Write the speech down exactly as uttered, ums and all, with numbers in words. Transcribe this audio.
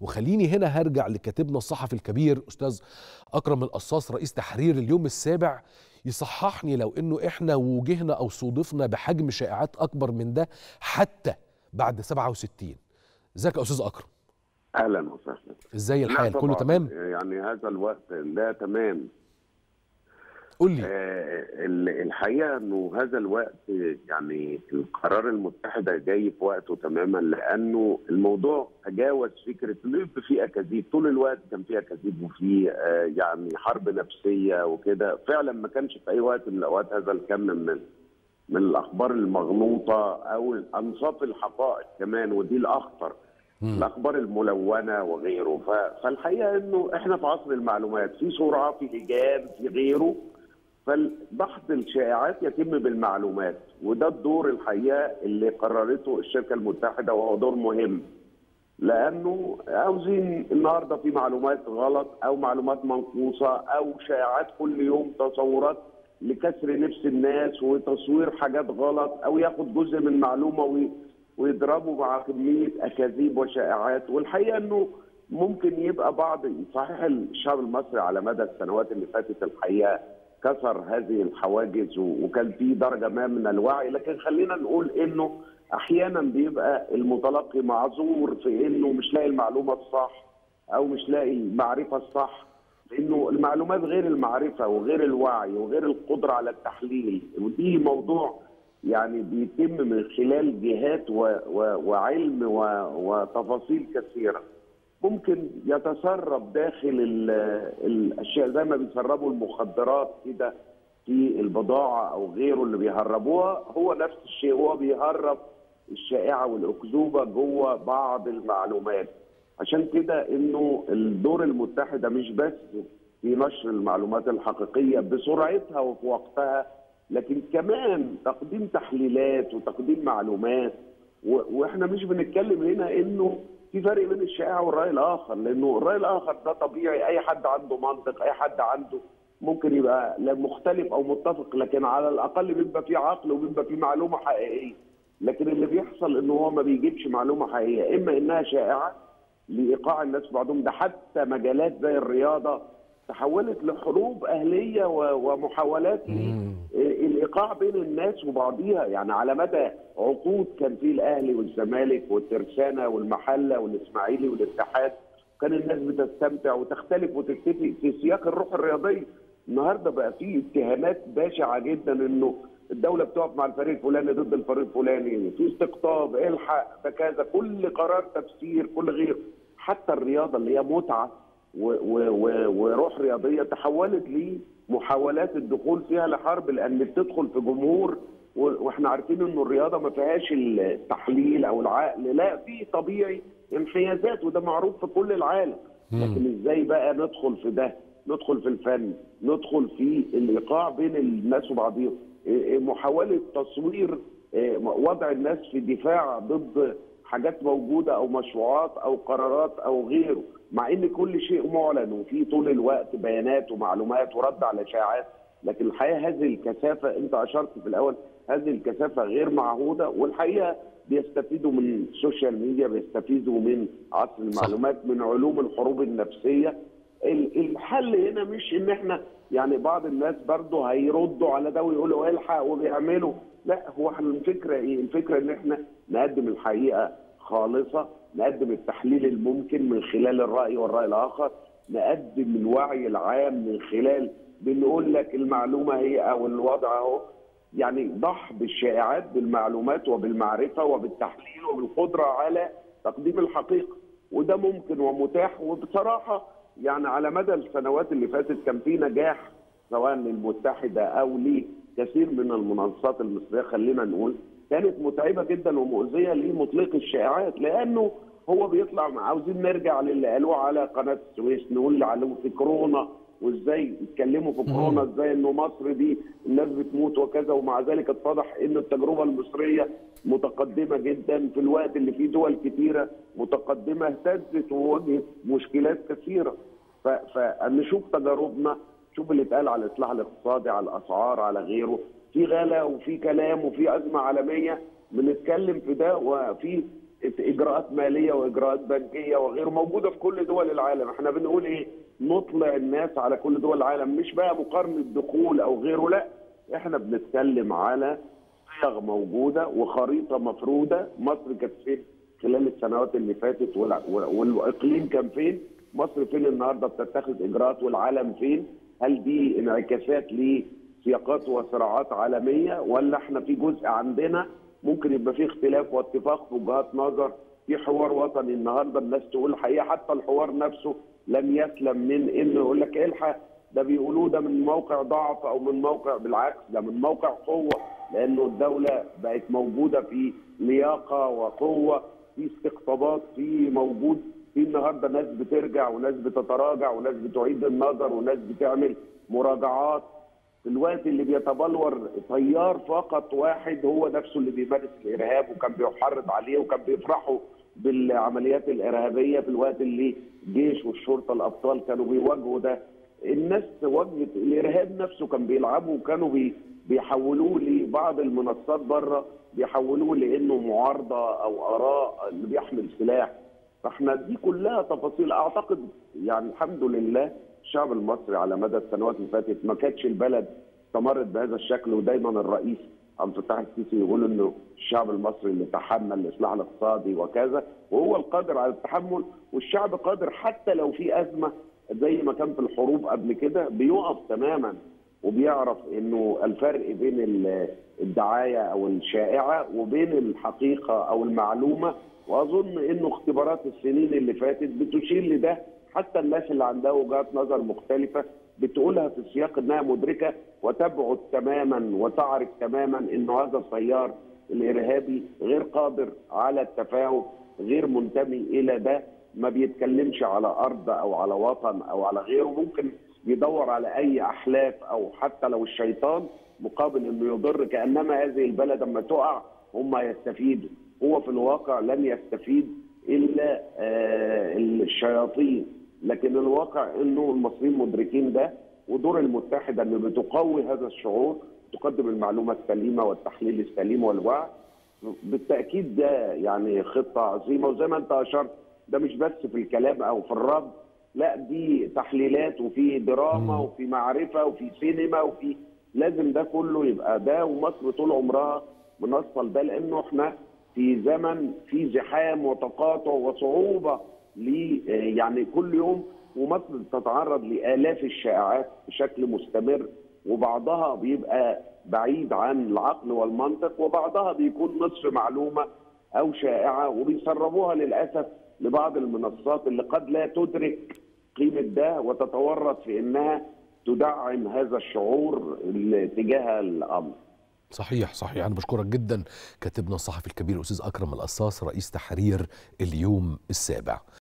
وخليني هنا هرجع لكاتبنا الصحفي الكبير أستاذ أكرم القصاص رئيس تحرير اليوم السابع يصححني لو إنه إحنا وجهنا أو صادفنا بحجم شائعات أكبر من ده حتى بعد سبعة وستين. ازيك يا أستاذ أكرم؟ أهلا وسهلا. ازاي الحال؟ كله تمام؟ يعني هذا الوقت لا تمام. قول لي. آه الحقيقه انه هذا الوقت يعني القرار المتحده جاي في وقته تماما، لانه الموضوع تجاوز فكره ان في اكاذيب طول الوقت، كان في اكاذيب وفي آه يعني حرب نفسيه وكده، فعلا ما كانش في اي وقت من الاوقات هذا الكم من من الاخبار المغلوطه او انصاف الحقائق كمان، ودي الاخطر. الاخبار الملونه وغيره، فالحقيقه انه احنا في عصر المعلومات، في سرعه، في لجان، في غيره، فبحث الشائعات يتم بالمعلومات، وده الدور الحقيقه اللي قررته الشركه المتحده، وهو دور مهم، لانه عاوزين النهارده في معلومات غلط او معلومات منقوصه او شائعات كل يوم، تصورات لكسر نفس الناس وتصوير حاجات غلط، او ياخد جزء من معلومه وي ويضربوا مع كميه اكاذيب وشائعات. والحقيقه انه ممكن يبقى بعض صحيح الشعب المصري على مدى السنوات اللي فاتت الحقيقه كسر هذه الحواجز وكان في درجه ما من الوعي، لكن خلينا نقول انه احيانا بيبقى المتلقي معذور في انه مش لاقي المعلومه الصح او مش لاقي المعرفه الصح، لانه المعلومات غير المعرفه وغير الوعي وغير القدره على التحليل، ودي موضوع يعني بيتم من خلال جهات و و وعلم و وتفاصيل كثيرة. ممكن يتسرب داخل الأشياء زي ما بيسربوا المخدرات كده في البضاعة أو غيره اللي بيهربوها، هو نفس الشيء، هو بيهرب الشائعة والأكذوبة جوه بعض المعلومات. عشان كده إنه الدور المتحدة مش بس في نشر المعلومات الحقيقية بسرعتها وفي وقتها، لكن كمان تقديم تحليلات وتقديم معلومات، واحنا مش بنتكلم هنا انه في فرق بين الشائعه والراي الاخر، لانه الراي الاخر ده طبيعي، اي حد عنده منطق، اي حد عنده ممكن يبقى مختلف او متفق، لكن على الاقل بيبقى فيه عقل وبيبقى فيه معلومه حقيقيه. لكن اللي بيحصل انه هو ما بيجيبش معلومه حقيقيه، اما انها شائعه لايقاع الناس بعضهم، ده حتى مجالات زي الرياضه تحولت لحروب اهليه ومحاولات الايقاع بين الناس وبعضيها، يعني على مدى عقود كان في الاهلي والزمالك والترسانه والمحله والاسماعيلي والاتحاد، كان الناس بتستمتع وتختلف وتتفق في سياق الروح الرياضيه. النهارده بقى في اتهامات بشعه جدا انه الدوله بتقف مع الفريق الفلاني ضد الفريق الفلاني، في استقطاب، الحق ده كذا، كل قرار تفسير، كل غير. حتى الرياضه اللي هي متعه وروح رياضيه تحولت لمحاولات الدخول فيها لحرب، لان بتدخل في جمهور، واحنا عارفين انه الرياضه ما فيهاش التحليل او العقل، لا، في طبيعي انحيازات وده معروف في كل العالم. لكن ازاي بقى ندخل في ده؟ ندخل في الفن، ندخل في الايقاع بين الناس وبعضيهم، محاوله تصوير وضع الناس في دفاع ضد حاجات موجوده او مشروعات او قرارات او غيره، مع ان كل شيء معلن وفي طول الوقت بيانات ومعلومات ورد على شائعات. لكن الحقيقه هذه الكثافه، انت اشرت في الاول، هذه الكثافه غير معهوده، والحقيقه بيستفيدوا من السوشيال ميديا، بيستفيدوا من عصر المعلومات، من علوم الحروب النفسيه. الحل هنا مش ان احنا يعني بعض الناس برضه هيردوا على ده ويقولوا الحق وبيعملوا، لا، هو احنا الفكره ايه؟ الفكره ان احنا نقدم الحقيقه خالصه، نقدم التحليل الممكن من خلال الرأي والرأي الآخر، نقدم الوعي العام من خلال بنقول لك المعلومة هي أو الوضع أهو، يعني ضح بالشائعات بالمعلومات وبالمعرفة وبالتحليل وبالقدرة على تقديم الحقيقة، وده ممكن ومتاح. وبصراحة يعني على مدى السنوات اللي فاتت كان في نجاح سواء للمتحدة أو لكثير من المنصات المصرية، خلينا نقول كانت متعبه جدا ومؤذيه لمطلق الشائعات، لانه هو بيطلع مع عاوزين نرجع للي قالوه على قناه السويس، نقول اللي علوه في كورونا وازاي يتكلموا في كورونا، ازاي انه مصر دي الناس بتموت وكذا، ومع ذلك اتضح ان التجربه المصريه متقدمه جدا في الوقت اللي فيه دول كثيره متقدمه اهتزت وواجهت مشكلات كثيره. فنشوف تجاربنا، شوف اللي اتقال على الاصلاح الاقتصادي، على الاسعار، على غيره، في غلا وفي كلام وفي أزمة عالمية بنتكلم في ده، وفي اجراءات ماليه واجراءات بنكيه وغير موجوده في كل دول العالم. احنا بنقول ايه؟ نطلع الناس على كل دول العالم، مش بقى مقارنه دخول او غيره، لا، احنا بنتكلم على صيغ موجوده وخريطه مفروده. مصر كانت فين خلال السنوات اللي فاتت، والاقليم كان فين، مصر فين النهارده بتتخذ اجراءات، والعالم فين؟ هل دي انعكاسات لسياقات وصراعات عالميه، ولا احنا في جزء عندنا ممكن يبقى فيه اختلاف واتفاق في وجهات نظر، في حوار وطني النهارده الناس تقول الحقيقه، حتى الحوار نفسه لم يسلم من انه يقول لك الحق ده بيقولوه ده من موقع ضعف او من موقع، بالعكس ده من موقع قوه، لانه الدوله بقت موجوده في لياقه وقوه، في استقطابات، في موجود في النهارده ناس بترجع وناس بتتراجع وناس بتعيد النظر وناس بتعمل مراجعات. في الوقت اللي بيتبلور تيار فقط واحد هو نفسه اللي بيمارس الارهاب وكان بيحرض عليه وكان بيفرحوا بالعمليات الارهابيه، في الوقت اللي الجيش والشرطه الابطال كانوا بيواجهوا ده، الناس واجهت الارهاب نفسه، كان بيلعبوا وكانوا بيحولوه لبعض المنصات بره، بيحولوه لانه معارضه او اراء اللي بيحمل سلاح. فاحنا دي كلها تفاصيل. اعتقد يعني الحمد لله الشعب المصري على مدى السنوات اللي فاتت ما كانتش البلد استمرت بهذا الشكل، ودايما الرئيس عبد الفتاح السيسي يقول انه الشعب المصري اللي تحمل الاصلاح الاقتصادي وكذا، وهو القادر على التحمل، والشعب قادر حتى لو في ازمه زي ما كان في الحروب قبل كده بيقف تماما وبيعرف انه الفرق بين الدعايه او الشائعه وبين الحقيقه او المعلومه، واظن انه اختبارات السنين اللي فاتت بتشير لده. حتى الناس اللي عندها وجهات نظر مختلفة بتقولها في السياق انها مدركة وتبعد تماما وتعرف تماما انه هذا التيار الارهابي غير قادر على التفاهم، غير منتمي الى ده، ما بيتكلمش على ارض او على وطن او على غيره، ممكن يدور على اي احلاف او حتى لو الشيطان مقابل انه يضر، كانما هذه البلد اما تقع هم يستفيدوا. هو في الواقع لن يستفيد الا الشياطين، لكن الواقع انه المصريين مدركين ده، ودور المتحده انه بتقوي هذا الشعور، تقدم المعلومه السليمه والتحليل السليم والوعي. بالتاكيد ده يعني خطه عظيمه، وزي ما انت اشرت ده مش بس في الكلام او في الرد، لا دي تحليلات وفي دراما وفي معرفه وفي سينما وفي، لازم ده كله يبقى ده، ومصر طول عمرها بنصل ده، لانه احنا في زمن في زحام وتقاطع وصعوبه لي يعني كل يوم، ومصر تتعرض لالاف الشائعات بشكل مستمر، وبعضها بيبقى بعيد عن العقل والمنطق، وبعضها بيكون نصف معلومه او شائعه وبيسربوها للاسف لبعض المنصات اللي قد لا تدرك قيمه ده وتتورط في انها تدعم هذا الشعور تجاه الامر. صحيح صحيح. أنا بشكرك جدا كاتبنا الصحفي الكبير الأستاذ أكرم القصاص رئيس تحرير اليوم السابع.